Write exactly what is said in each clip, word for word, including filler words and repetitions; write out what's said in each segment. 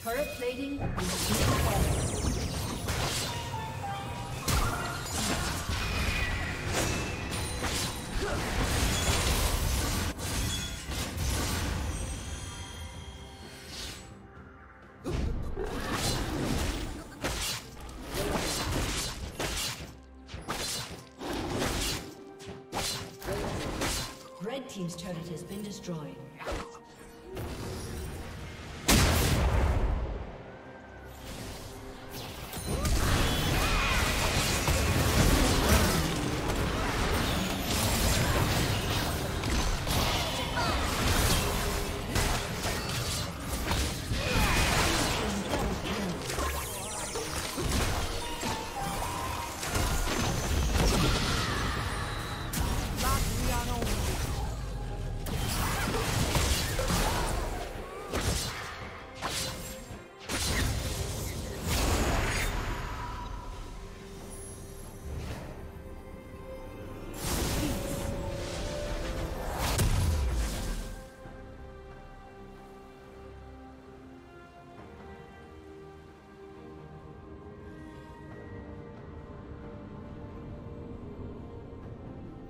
Turret plating is being fallen. Red team's turret has been destroyed.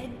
Red